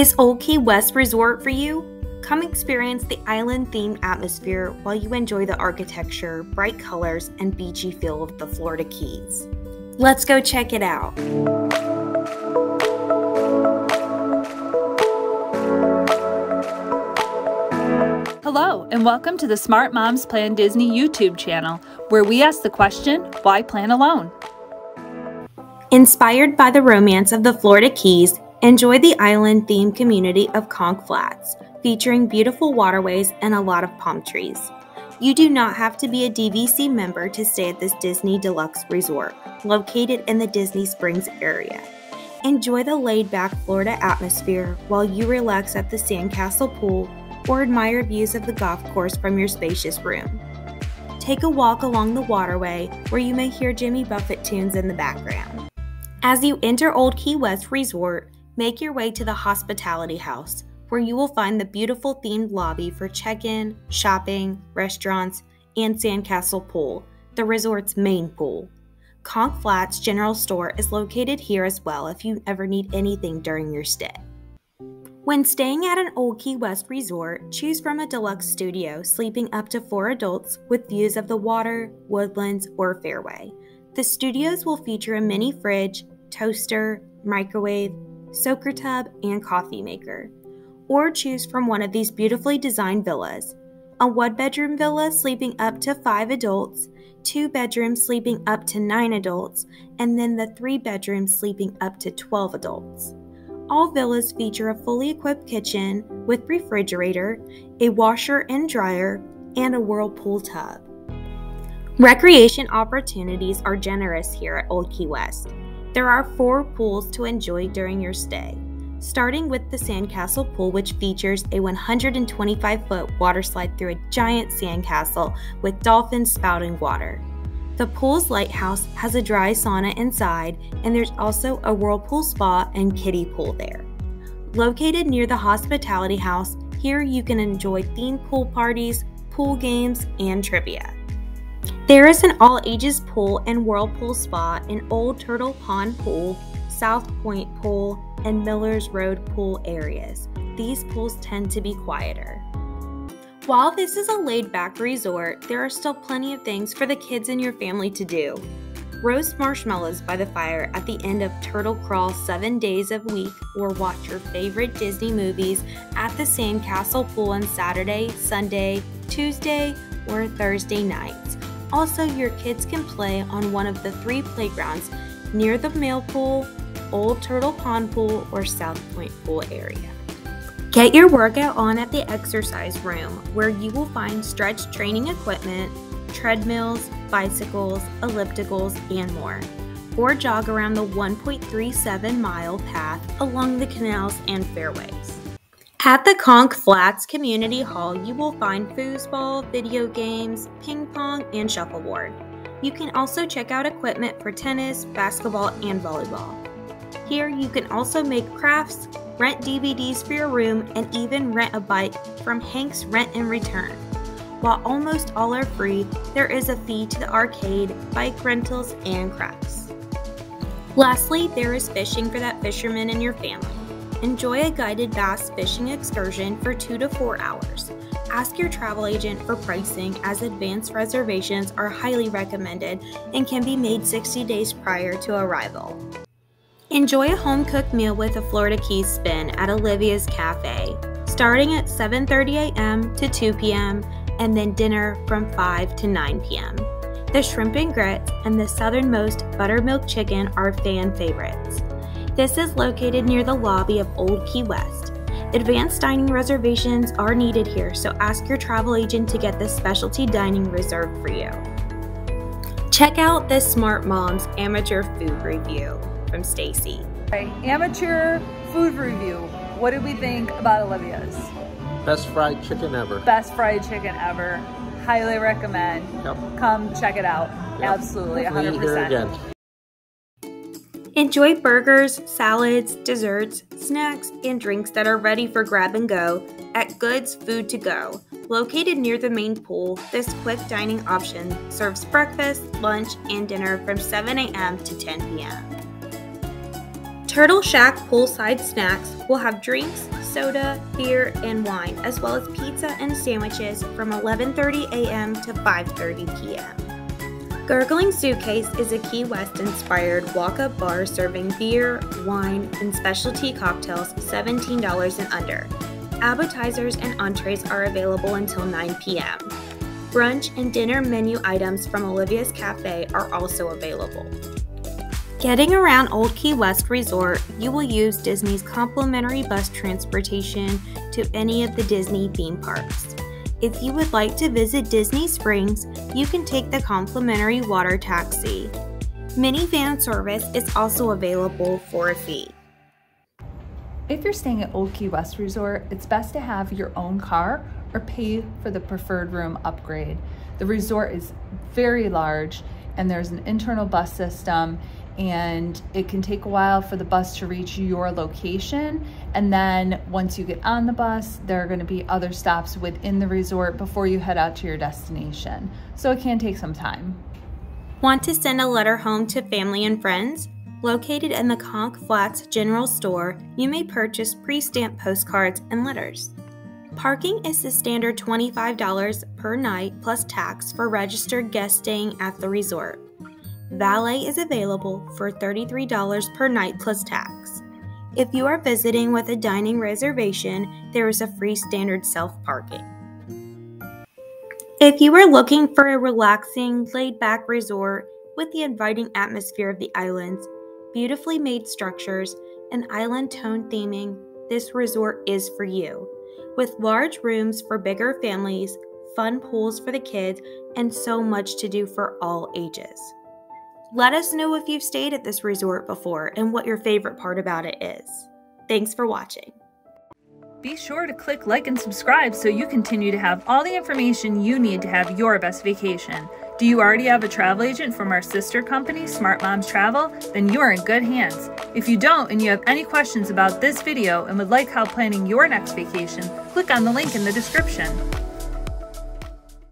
Is Old Key West Resort for you? Come experience the island-themed atmosphere while you enjoy the architecture, bright colors, and beachy feel of the Florida Keys. Let's go check it out. Hello, and welcome to the Smart Moms Plan Disney YouTube channel, where we ask the question, why plan alone? Inspired by the romance of the Florida Keys, enjoy the island-themed community of Conch Flats, featuring beautiful waterways and a lot of palm trees. You do not have to be a DVC member to stay at this Disney Deluxe Resort, located in the Disney Springs area. Enjoy the laid-back Florida atmosphere while you relax at the Sandcastle Pool or admire views of the golf course from your spacious room. Take a walk along the waterway where you may hear Jimmy Buffett tunes in the background. As you enter Old Key West Resort, make your way to the Hospitality House, where you will find the beautiful themed lobby for check-in, shopping, restaurants, and Sandcastle Pool, the resort's main pool. Conch Flats General Store is located here as well if you ever need anything during your stay. When staying at an Old Key West Resort, choose from a deluxe studio sleeping up to 4 adults with views of the water, woodlands, or fairway. The studios will feature a mini fridge, toaster, microwave, soaker tub, and coffee maker. Or choose from one of these beautifully designed villas. A 1-bedroom villa sleeping up to 5 adults, 2 bedrooms sleeping up to 9 adults, and then the 3 bedrooms sleeping up to 12 adults. All villas feature a fully equipped kitchen with refrigerator, a washer and dryer, and a whirlpool tub. Recreation opportunities are generous here at Old Key West. There are 4 pools to enjoy during your stay, starting with the Sandcastle Pool, which features a 125-foot water slide through a giant sandcastle with dolphins spouting water. The pool's lighthouse has a dry sauna inside, and there's also a whirlpool spa and kiddie pool there. Located near the Hospitality House, here you can enjoy themed pool parties, pool games, and trivia. There is an all-ages pool and whirlpool spa in Old Turtle Pond Pool, South Point Pool, and Miller's Road Pool areas. These pools tend to be quieter. While this is a laid-back resort, there are still plenty of things for the kids and your family to do. Roast marshmallows by the fire at the end of Turtle Crawl 7 days a week, or watch your favorite Disney movies at the Sandcastle Pool on Saturday, Sunday, Tuesday, or Thursday nights. Also, your kids can play on one of the 3 playgrounds near the Mail Pool, Old Turtle Pond Pool, or South Point Pool area. Get your workout on at the exercise room, where you will find stretch training equipment, treadmills, bicycles, ellipticals, and more. Or jog around the 1.37-mile path along the canals and fairways. At the Conch Flats Community Hall, you will find foosball, video games, ping pong, and shuffleboard. You can also check out equipment for tennis, basketball, and volleyball. Here you can also make crafts, rent DVDs for your room, and even rent a bike from Hank's Rent and Return. While almost all are free, there is a fee to the arcade, bike rentals, and crafts. Lastly, there is fishing for that fisherman and your family. Enjoy a guided bass fishing excursion for 2 to 4 hours. Ask your travel agent for pricing, as advanced reservations are highly recommended and can be made 60 days prior to arrival. Enjoy a home-cooked meal with a Florida Keys spin at Olivia's Cafe, starting at 7:30 a.m. to 2 p.m. and then dinner from 5 to 9 p.m. The shrimp and grits and the southernmost buttermilk chicken are fan favorites. This is located near the lobby of Old Key West. Advanced dining reservations are needed here, so ask your travel agent to get this specialty dining reserved for you. Check out this Smart Mom's amateur food review from Stacy. Right, amateur food review. What did we think about Olivia's? Best fried chicken ever. Best fried chicken ever. Highly recommend. Yep. Come check it out. Yep. Absolutely, 100%. Enjoy burgers, salads, desserts, snacks, and drinks that are ready for grab and go at Goods Food to Go. Located near the main pool, this quick dining option serves breakfast, lunch, and dinner from 7 a.m. to 10 p.m. Turtle Shack Poolside Snacks will have drinks, soda, beer, and wine, as well as pizza and sandwiches from 11:30 a.m. to 5:30 p.m. Gurgling Suitcase is a Key West-inspired walk-up bar serving beer, wine, and specialty cocktails $17 and under. Appetizers and entrees are available until 9 p.m. Brunch and dinner menu items from Olivia's Cafe are also available. Getting around Old Key West Resort, you will use Disney's complimentary bus transportation to any of the Disney theme parks. If you would like to visit Disney Springs, you can take the complimentary water taxi. Minivan service is also available for a fee. If you're staying at Old Key West Resort, it's best to have your own car or pay for the preferred room upgrade. The resort is very large and there's an internal bus system, and it can take a while for the bus to reach your location. And then once you get on the bus, there are going to be other stops within the resort before you head out to your destination. So it can take some time. Want to send a letter home to family and friends? Located in the Conch Flats General Store, you may purchase pre-stamped postcards and letters. Parking is the standard $25 per night plus tax for registered guests staying at the resort. Valet is available for $33 per night plus tax. If you are visiting with a dining reservation, there is a free standard self-parking. If you are looking for a relaxing, laid-back resort with the inviting atmosphere of the islands, beautifully made structures, and island-toned theming, this resort is for you. With large rooms for bigger families, fun pools for the kids, and so much to do for all ages. Let us know if you've stayed at this resort before and what your favorite part about it is. Thanks for watching. Be sure to click like and subscribe so you continue to have all the information you need to have your best vacation. Do you already have a travel agent from our sister company, Smart Moms Travel? Then you are in good hands. If you don't and you have any questions about this video and would like help planning your next vacation, click on the link in the description.